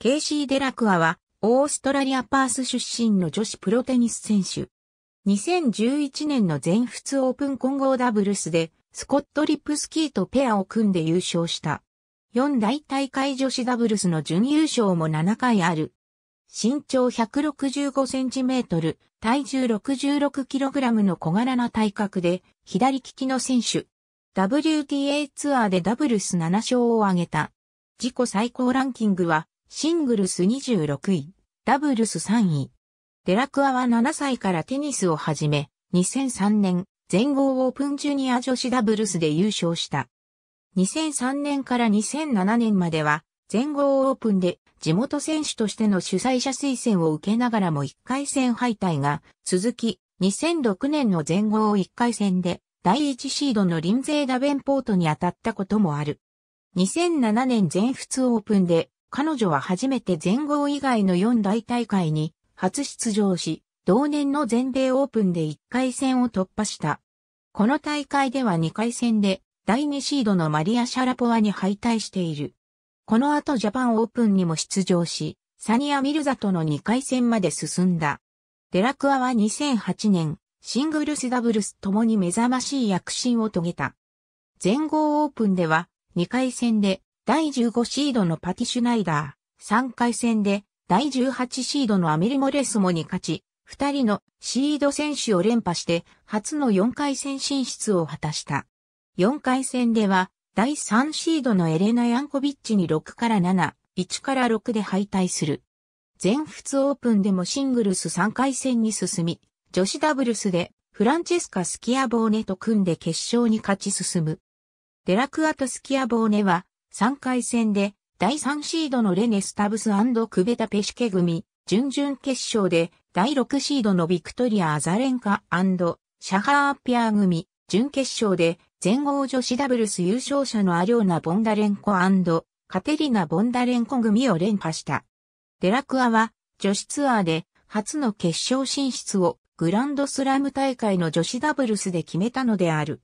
ケイシー・デラクアは、オーストラリア・パース出身の女子プロテニス選手。2011年の全仏オープン混合ダブルスで、スコット・リップスキーとペアを組んで優勝した。四大大会女子ダブルスの準優勝も7回ある。身長165センチメートル、体重66キログラムの小柄な体格で、左利きの選手。WTA ツアーでダブルス7勝を挙げた。自己最高ランキングは、シングルス26位、ダブルス3位。デラクアは7歳からテニスを始め、2003年、全豪オープンジュニア女子ダブルスで優勝した。2003年から2007年までは、全豪オープンで地元選手としての主催者推薦を受けながらも1回戦敗退が続き、2006年の全豪1回戦で第1シードのリンゼイ・ダベンポートに当たったこともある。2007年全仏オープンで、彼女は初めて全豪以外の4大大会に初出場し、同年の全米オープンで1回戦を突破した。この大会では2回戦で第2シードのマリア・シャラポワに敗退している。この後ジャパンオープンにも出場し、サニア・ミルザとの2回戦まで進んだ。デラクアは2008年、シングルスダブルスともに目覚ましい躍進を遂げた。全豪オープンでは2回戦で、第15シードのパティ・シュナイダー、3回戦で第18シードのアメリ・モレスモに勝ち、2人のシード選手を連覇して初の4回戦進出を果たした。4回戦では第3シードのエレナ・ヤンコビッチに6から7、1から6で敗退する。全仏オープンでもシングルス3回戦に進み、女子ダブルスでフランチェスカ・スキアボーネと組んで決勝に勝ち進む。デラクアとスキアボーネは、3回戦で、第3シードのレネ・スタブス&クベタ・ペシケ組、準々決勝で、第6シードのビクトリア・アザレンカ&シャハーピア組、準決勝で、全豪女子ダブルス優勝者のアリョーナ・ボンダレンコ&カテリナ・ボンダレンコ組を連覇した。デラクアは、女子ツアーで、初の決勝進出を、グランドスラム大会の女子ダブルスで決めたのである。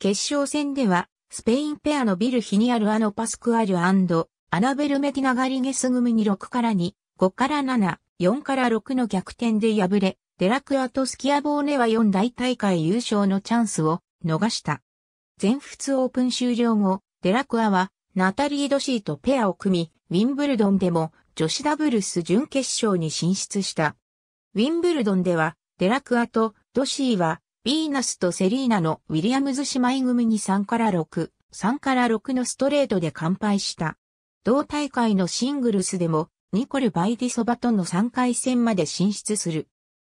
決勝戦では、スペインペアのビル・ヒニアル・アノ・パスクアル&アナベル・メディナ・ガリゲス組に6から2、5から7、4から6の逆転で敗れ、デラクアとスキアボーネは4大大会優勝のチャンスを逃した。全仏オープン終了後、デラクアはナタリー・ドシーとペアを組み、ウィンブルドンでも女子ダブルス準決勝に進出した。ウィンブルドンでは、デラクアとドシーは、ビーナスとセリーナのウィリアムズ姉妹組に3から6、3から6のストレートで完敗した。同大会のシングルスでも、ニコル・バイディソバとの3回戦まで進出する。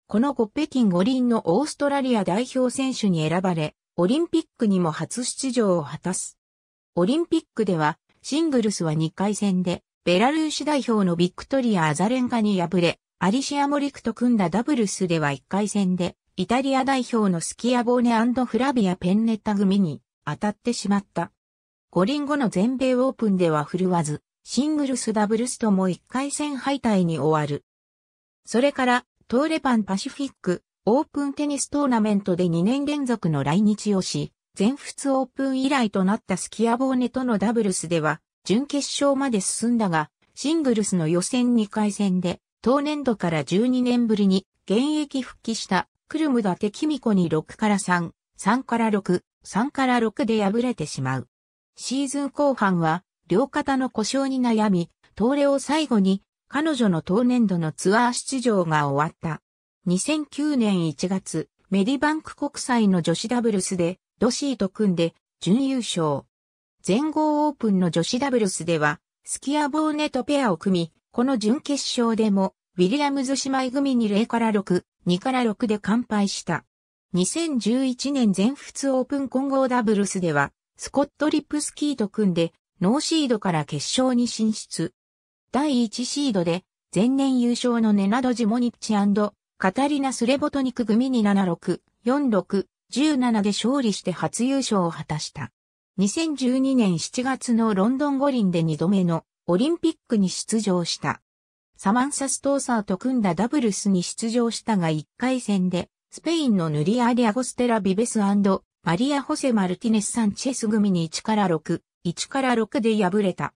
この後北京五輪のオーストラリア代表選手に選ばれ、オリンピックにも初出場を果たす。オリンピックでは、シングルスは2回戦で、ベラルーシ代表のビクトリア・アザレンカに敗れ、アリシア・モリクと組んだダブルスでは1回戦で、イタリア代表のスキアボーネ&フラビア・ペンネッタ組に当たってしまった。五輪後の全米オープンでは振るわず、シングルスダブルスとも1回戦敗退に終わる。それから、東レパンパシフィックオープンテニストーナメントで2年連続の来日をし、全仏オープン以来となったスキアボーネとのダブルスでは、準決勝まで進んだが、シングルスの予選2回戦で、当年度から12年ぶりに現役復帰した。クルムダテキミコに6から3、3から6、3から6で敗れてしまう。シーズン後半は、両肩の故障に悩み、東レを最後に、彼女の当年度のツアー出場が終わった。2009年1月、メディバンク国際の女子ダブルスで、ドシーと組んで、準優勝。全豪オープンの女子ダブルスでは、スキアボーネとペアを組み、この準決勝でも、ウィリアムズ姉妹組に0から6、2から6で完敗した。2011年全仏オープン混合ダブルスでは、スコット・リップスキーと組んで、ノーシードから決勝に進出。第1シードで、前年優勝のネナド・ジモニッチ&カタリナ・スレボトニク組に7、6、4、6、17で勝利して初優勝を果たした。2012年7月のロンドン五輪で2度目のオリンピックに出場した。サマンサ・ストーサーと組んだダブルスに出場したが1回戦で、スペインのヌリア・デアゴステラ・ビベス&マリア・ホセ・マルティネス・サンチェス組に1から6、1から6で敗れた。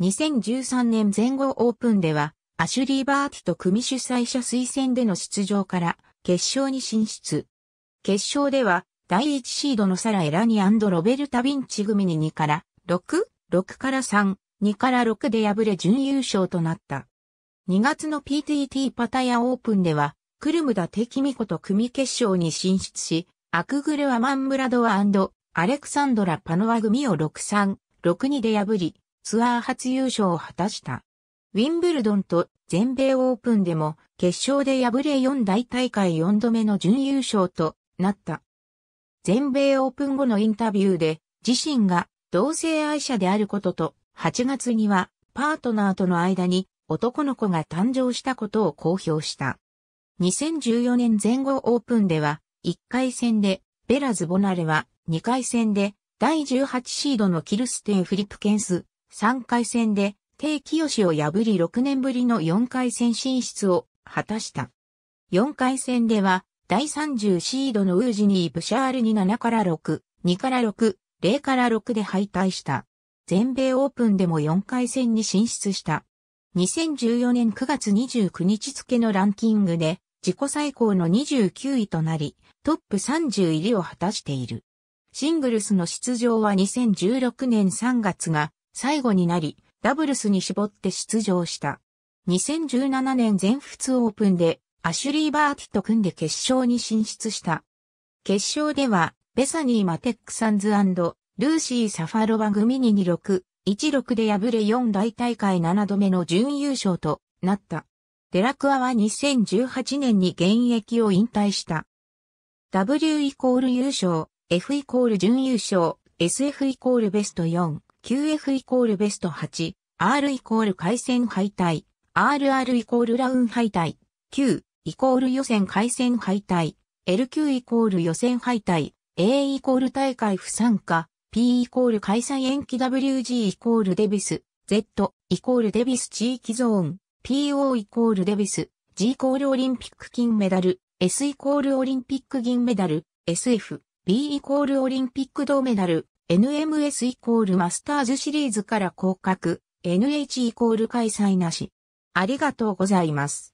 2013年全豪オープンでは、アシュリー・バーティと組主催者推薦での出場から、決勝に進出。決勝では、第1シードのサラ・エラニ&ロベルタ・ヴィンチ組に2-6、6-3、2-6で敗れ準優勝となった。2月の PTT パタヤオープンでは、クルムダテキミコと組決勝に進出し、アクグル・アマンムラドワ&アレクサンドラ・パノワ組を 6-3、6-2で破り、ツアー初優勝を果たした。ウィンブルドンと全米オープンでも決勝で敗れ4大大会4度目の準優勝となった。全米オープン後のインタビューで自身が同性愛者であることと8月にはパートナーとの間に男の子が誕生したことを公表した。2014年全豪オープンでは1回戦でベラ・ズボナレは2回戦で第18シードのキルステン・フリプケンス、3回戦でテイ・キヨシを破り6年ぶりの4回戦進出を果たした。4回戦では第30シードのウージニー・ブシャールに7-6、2-6、0-6で敗退した。全米オープンでも4回戦に進出した。2014年9月29日付のランキングで自己最高の29位となり、トップ30入りを果たしている。シングルスの出場は2016年3月が最後になり、ダブルスに絞って出場した。2017年全仏オープンでアシュリー・バーティと組んで決勝に進出した。決勝では、ベサニー・マテックサンズ&ルーシー・サファロバ組に2-6、1-6で敗れ4大大会7度目の準優勝となった。デラクアは2018年に現役を引退した。W= 優勝、F= 準優勝、SF= ベスト4。QF= ベスト8、R= 回戦敗退、RR= ラウン敗退、Q= 予選回戦敗退、LQ= 予選敗退、A= 大会不参加、P= 開催延期 WG= デビス、Z= デビス地域ゾーン、PO= デビス、G= オリンピック金メダル、S= オリンピック銀メダル、SF、B= オリンピック銅メダル、NMS= マスターズシリーズから降格、NH= 開催なし。ありがとうございます。